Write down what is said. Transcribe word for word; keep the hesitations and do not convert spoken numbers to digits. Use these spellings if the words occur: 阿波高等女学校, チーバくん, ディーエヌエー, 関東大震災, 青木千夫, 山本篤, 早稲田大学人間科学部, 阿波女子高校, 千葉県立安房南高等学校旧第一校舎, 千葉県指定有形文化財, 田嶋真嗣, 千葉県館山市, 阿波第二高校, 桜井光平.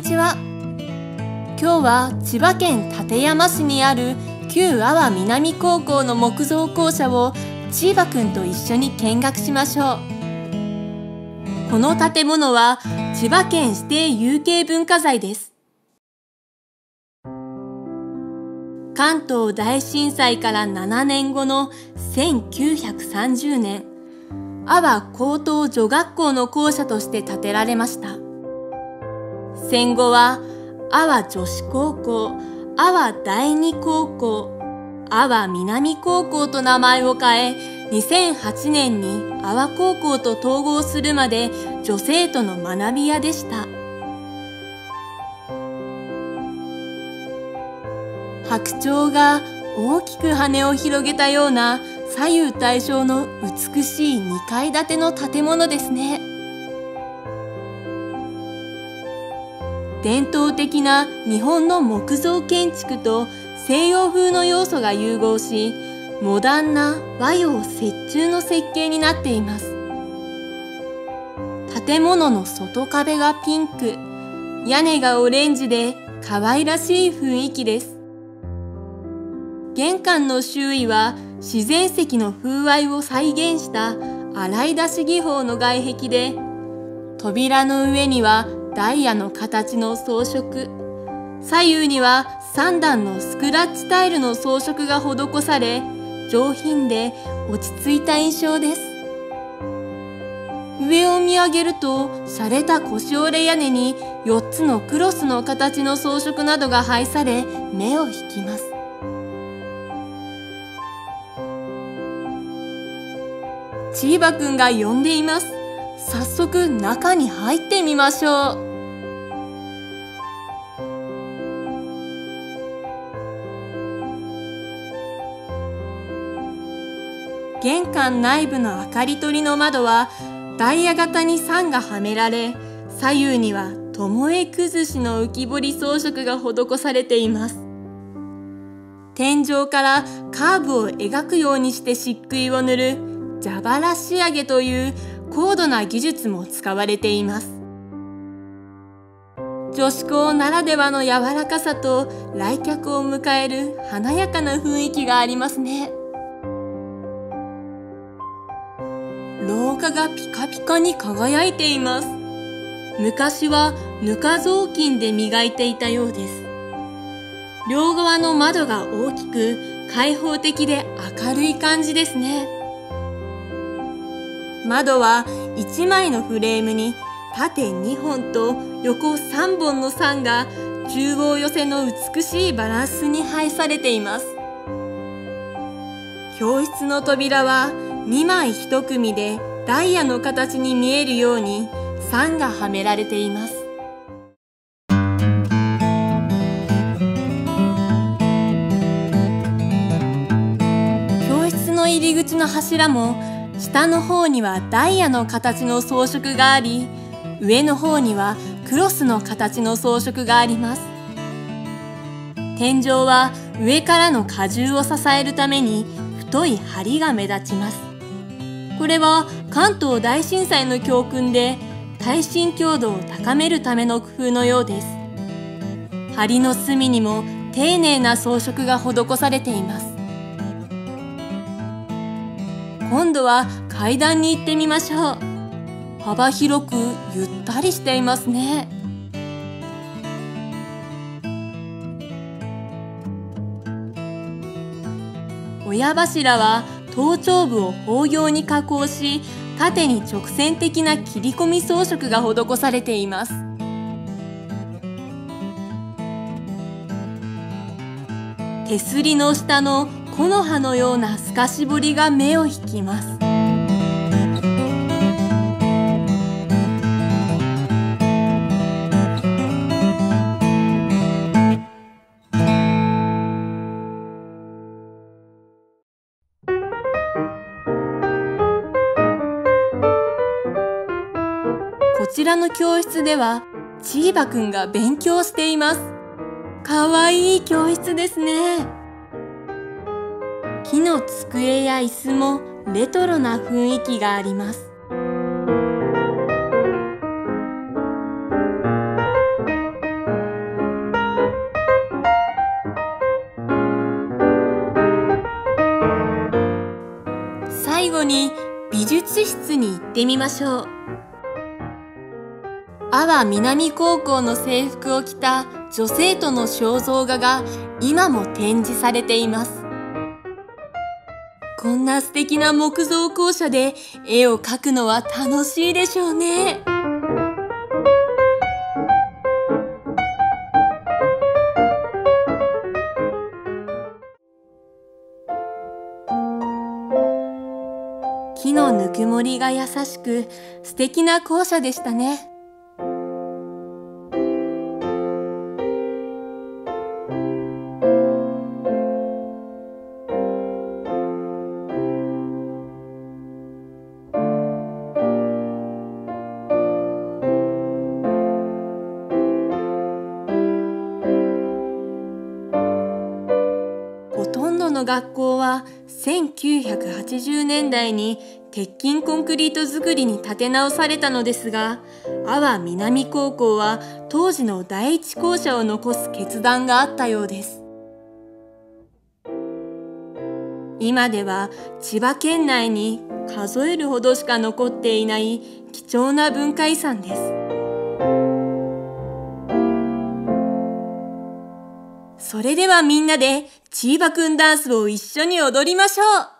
にちは。今日は千葉県館山市にある旧阿波南高校の木造校舎をチーバくんと一緒に見学しましょう。この建物は千葉県指定有形文化財です。関東大震災からななねんごのせんきゅうひゃくさんじゅうねん、阿波高等女学校の校舎として建てられました。戦後は阿波女子高校、阿波第二高校、阿波南高校と名前を変え、にせんはちねんに阿波高校と統合するまで女生徒の学び舎でした。白鳥が大きく羽を広げたような左右対称の美しいにかい建ての建物ですね。伝統的な日本の木造建築と西洋風の要素が融合し、モダンな和洋折衷の設計になっています。建物の外壁がピンク、屋根がオレンジで可愛らしい雰囲気です。玄関の周囲は自然石の風合いを再現した洗い出し技法の外壁で、扉の上にはダイヤの形の装飾、左右にはさんだんのスクラッチタイルの装飾が施され、上品で落ち着いた印象です。上を見上げると、洒落た腰折れ屋根によっつのクロスの形の装飾などが配され、目を引きます。チーバくんが呼んでいます。早速中に入ってみましょう。玄関内部の明かり取りの窓はダイヤ型に桟がはめられ、左右には巴崩しの浮き彫り装飾が施されています。天井からカーブを描くようにして漆喰を塗る蛇腹仕上げという高度な技術も使われています。女子校ならではの柔らかさと来客を迎える華やかな雰囲気がありますね。廊下がピカピカに輝いています。昔はぬか雑巾で磨いていたようです。両側の窓が大きく開放的で明るい感じですね。窓はいちまいのフレームに縦にほんと横さんぼんの桟が中央寄せの美しいバランスに配されています。教室の扉はにまい一組でダイヤの形に見えるように桟がはめられています。教室の入り口の柱も下の方にはダイヤの形の装飾があり、上の方にはクロスの形の装飾があります。天井は上からの荷重を支えるために太い梁が目立ちます。これは関東大震災の教訓で、耐震強度を高めるための工夫のようです。梁の隅にも丁寧な装飾が施されています。今度は階段に行ってみましょう。幅広くゆったりしていますね。親柱は頭頂部を方形に加工し、縦に直線的な切り込み装飾が施されています。手すりの下の木の葉のような透かし彫りが目を引きます。こちらの教室ではチーバくんが勉強しています。かわいい教室ですね。木の机や椅子もレトロな雰囲気があります。最後に美術室に行ってみましょう。阿波南高校の制服を着た女生徒の肖像画が今も展示されています。こんな素敵な木造校舎で絵を描くのは楽しいでしょうね。木のぬくもりが優しく素敵な校舎でしたね。ほとんどの学校はせんきゅうひゃくはちじゅうねんだいに鉄筋コンクリート造りに建て直されたのですが、阿波南高校は当時の第一校舎を残す決断があったようです。今では千葉県内に数えるほどしか残っていない貴重な文化遺産です。それではみんなでチーバくんダンスを一緒に踊りましょう。